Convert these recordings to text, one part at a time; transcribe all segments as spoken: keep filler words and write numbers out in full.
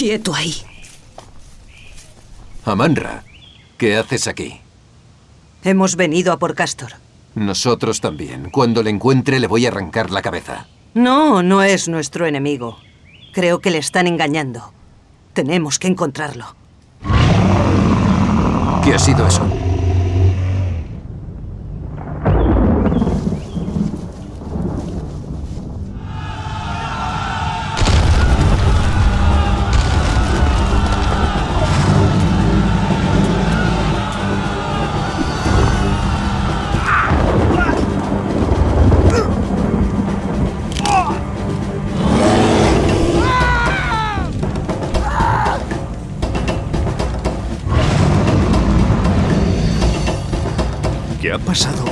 Quieto ahí. Amanra, ¿qué haces aquí? Hemos venido a por Castor. Nosotros también. Cuando le encuentre le voy a arrancar la cabeza. No, no es nuestro enemigo. Creo que le están engañando. Tenemos que encontrarlo. ¿Qué ha sido eso? Pasado.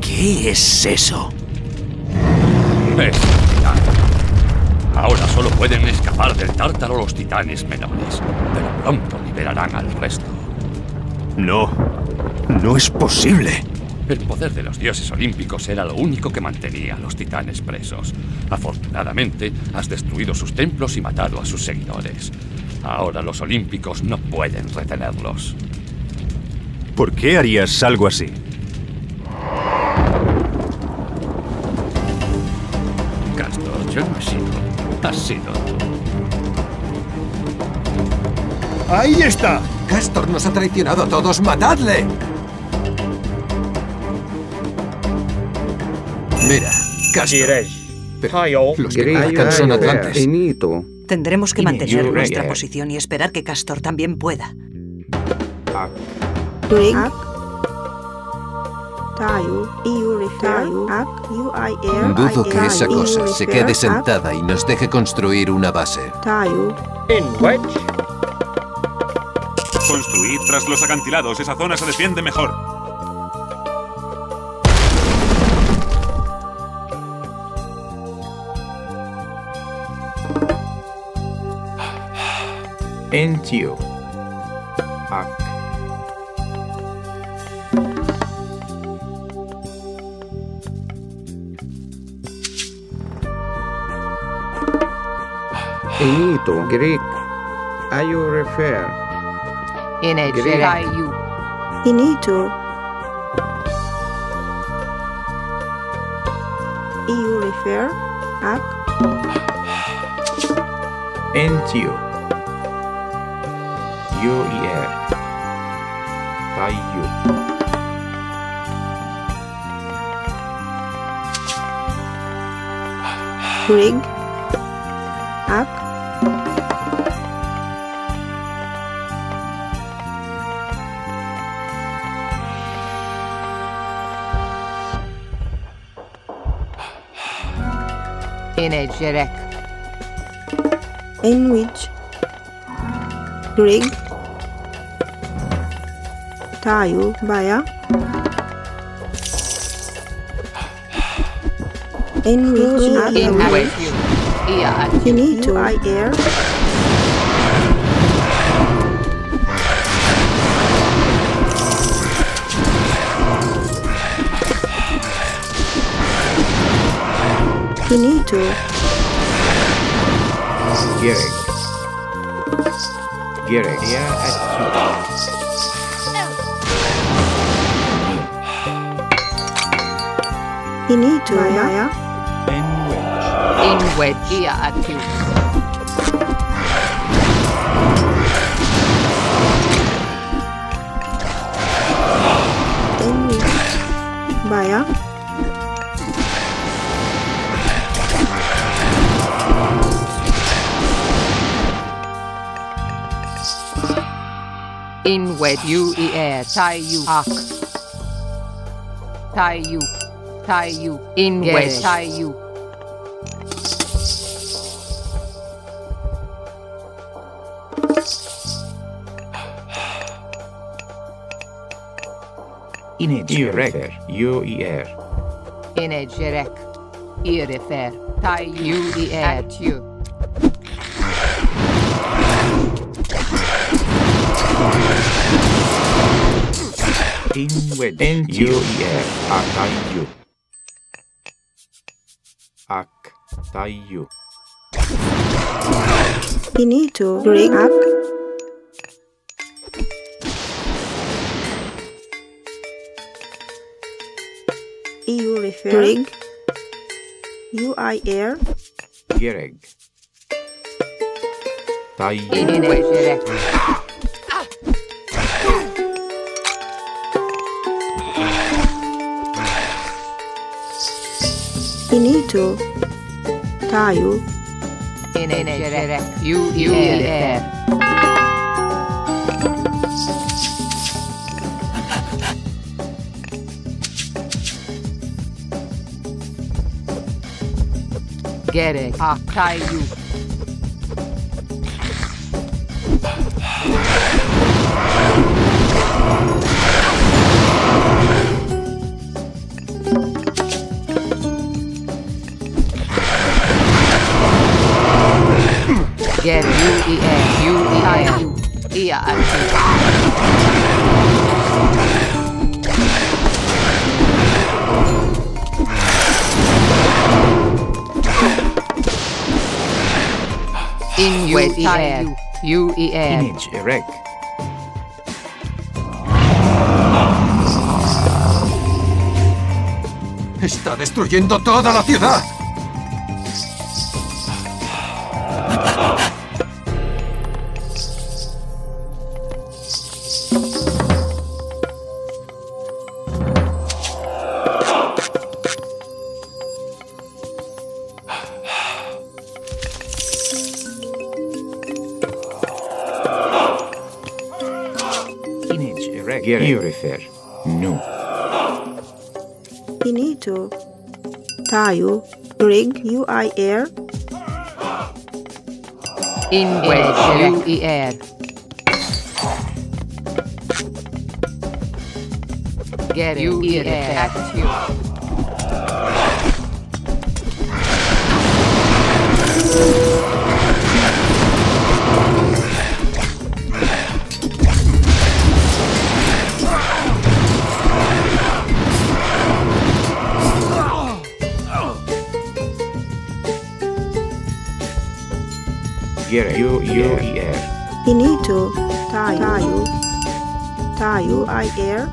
¿Qué es eso? Es titán. Ahora solo pueden escapar del Tártaro los titanes menores, pero pronto liberarán al resto. No, no es posible. El poder de los dioses olímpicos era lo único que mantenía a los titanes presos. Afortunadamente, has destruido sus templos y matado a sus seguidores. Ahora los olímpicos no pueden retenerlos. ¿Por qué harías algo así? Castor, yo no he sido. Has sido tú. ¡Ahí está! Castor nos ha traicionado a todos. ¡Matadle! Mira, Castor. Pero los que marcan son atlantes. Tendremos que mantener nuestra posición y esperar que Castor también pueda. Dudo que esa cosa se quede sentada y nos deje construir una base. Construir tras los acantilados. Esa zona se defiende mejor. Entio. Enito, Greek, are you refer? In it, Greek. Are you? Enito. You refer? Ak. Entio. You ear. Tayu. Greek. Ak. Jerek. En which Greg Tayo Baya En which In which You need to I air You need to. Gerek. Gerek. You need to. Maya. In which. In which. Here at you. In which. Maya. In wet you air tie you arc tie you tie you in wet tie you in a jerek you air in a jerek ear refer tie you the air you In with in you yeah Ak Tayu Ak Tayu You need to break up. You refer. Break. U I R. Gereg. Tai. Inito Tayu Inere U U E Gere A Tayu Get U E A U E I U E I U In U E A U E A Image erect. Está destruyendo toda la ciudad. You refer. No. Inito. Tayu. Rig. U I R. In U E R. Get U E R. You, you, yeah. Inito, Tayu, Tayu, I air.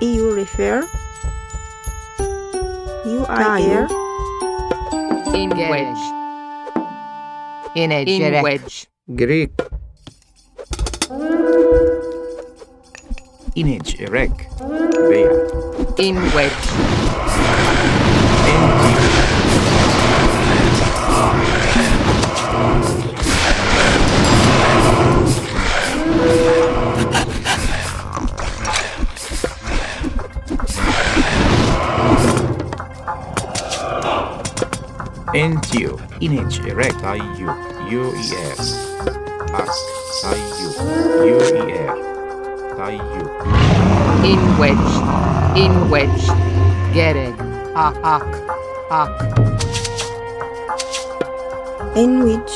You refer. You, I air. Engage. In edge. Greek. In edge, erect. In wedge. Entio, inage, erect, I U, U E R, ask, I U, U E R, I U. In wedge, in wedge, gereg, ak, ak, ak. In which,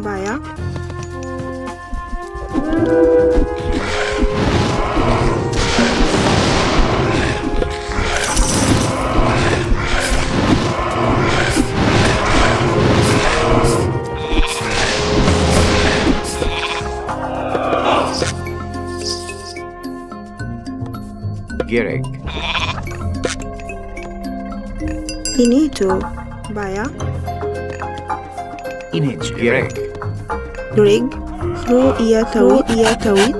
via. Gereg. Inito Baya Inage Gereg Greg Through Iatawit Iatawit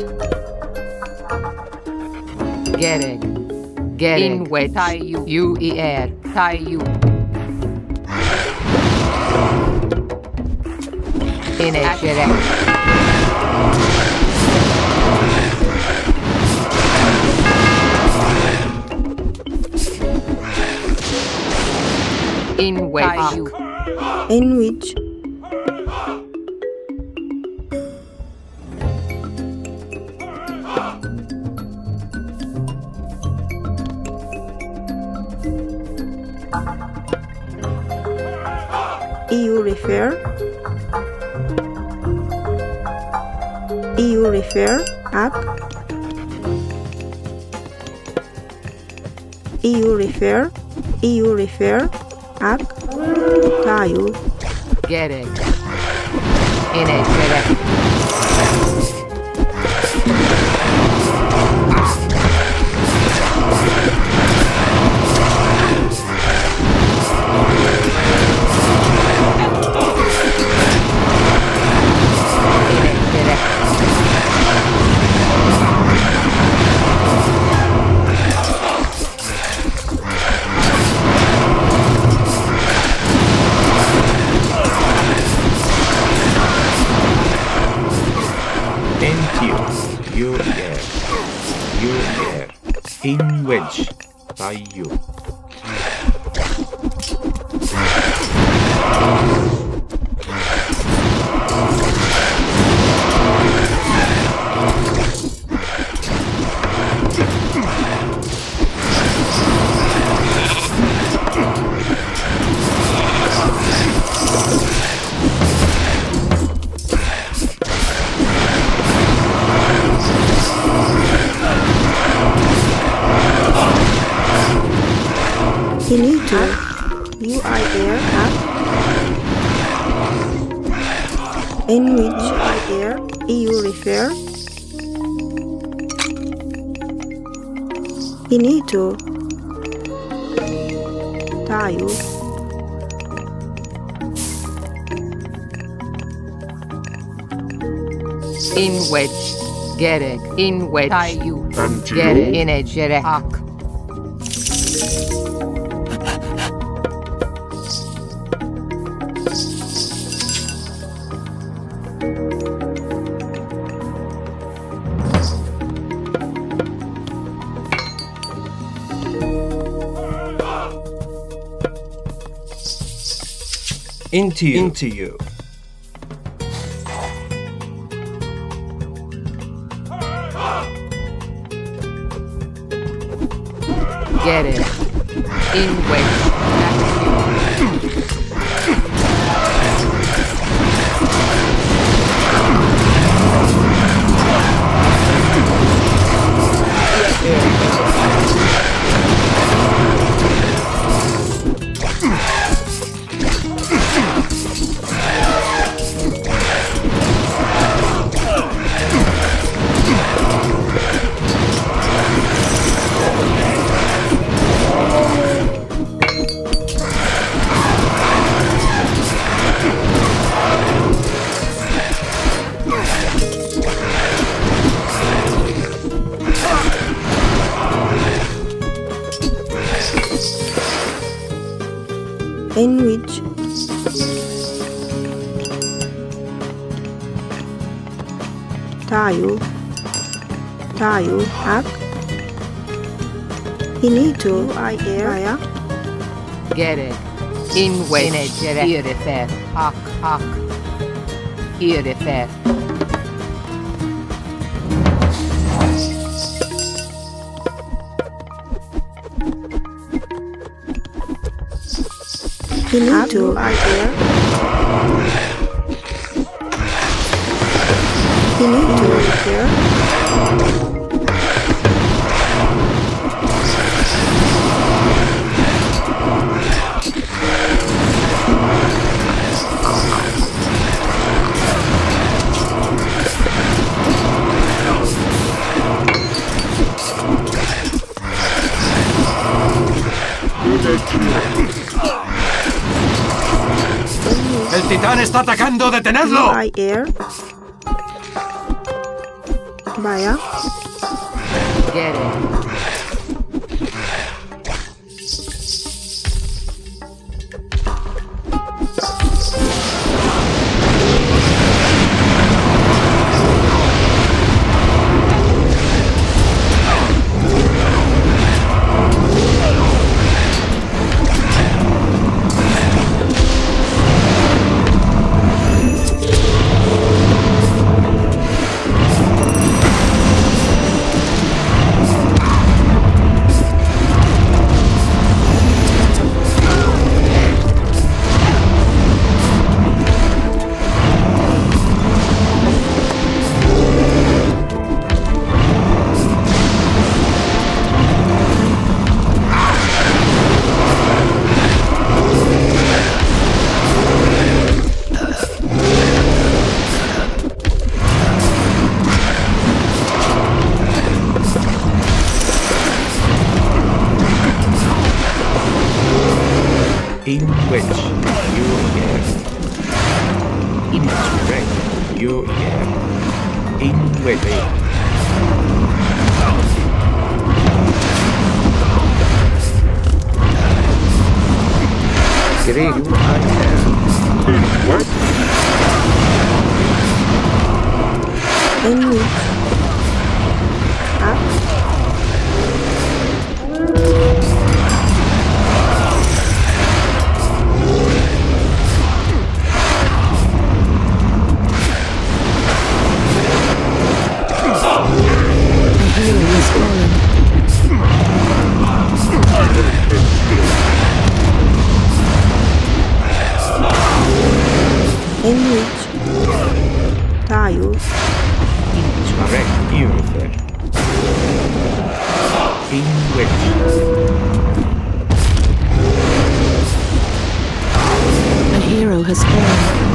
Gereg Gereg Tayu U E R Tayu Inage Gereg In wedge. In which? E U refer. E U refer. Up. E U refer. E U refer. Up. Caiu. Get it. In it, get it. Finito. Tayo. In which get it. In which tayo. Get it. In a jerehak. Into you. Into you. Get it. In way. Tayo, tayo, hak, inito, I air, get it, in way, here it is, hak, hak, here it is. Finito, I air. Finito, I air. ¡El titán está atacando! ¡Detenedlo! Vaya. Get in which you guessed. In which you guessed. In which Great In which In which tiles correct user in which a hero has fallen.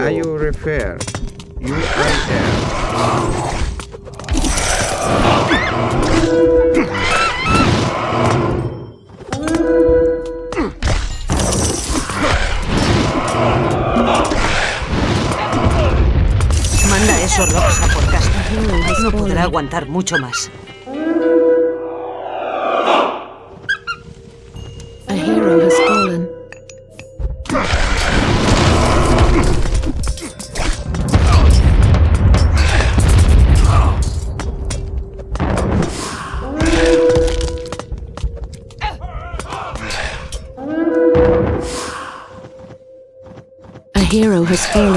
Are you refer? You refer. Manda esos rocks a por Castor. No podrá aguantar mucho más. Has fallen.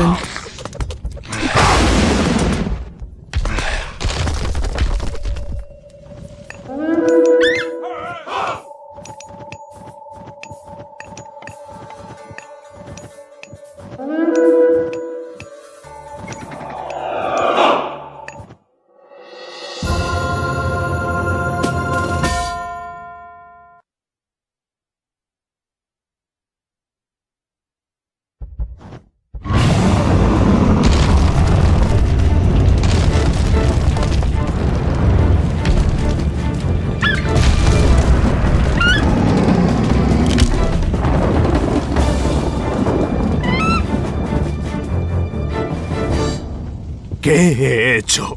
¿Qué he hecho?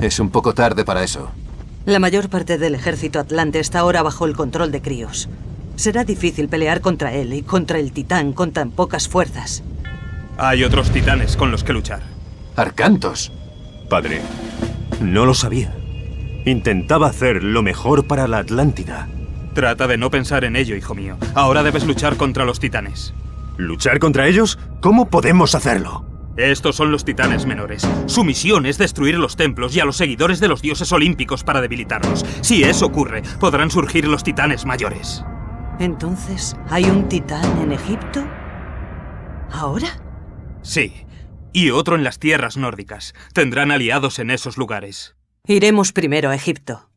Es un poco tarde para eso. La mayor parte del ejército atlante está ahora bajo el control de Krios. Será difícil pelear contra él y contra el titán con tan pocas fuerzas. Hay otros titanes con los que luchar. Arcantos. Padre, no lo sabía. Intentaba hacer lo mejor para la Atlántida. Trata de no pensar en ello, hijo mío. Ahora debes luchar contra los titanes. ¿Luchar contra ellos? ¿Cómo podemos hacerlo? Estos son los titanes menores. Su misión es destruir los templos y a los seguidores de los dioses olímpicos para debilitarlos. Si eso ocurre, podrán surgir los titanes mayores. ¿Entonces hay un titán en Egipto? ¿Ahora? Sí, y otro en las tierras nórdicas. Tendrán aliados en esos lugares. Iremos primero a Egipto.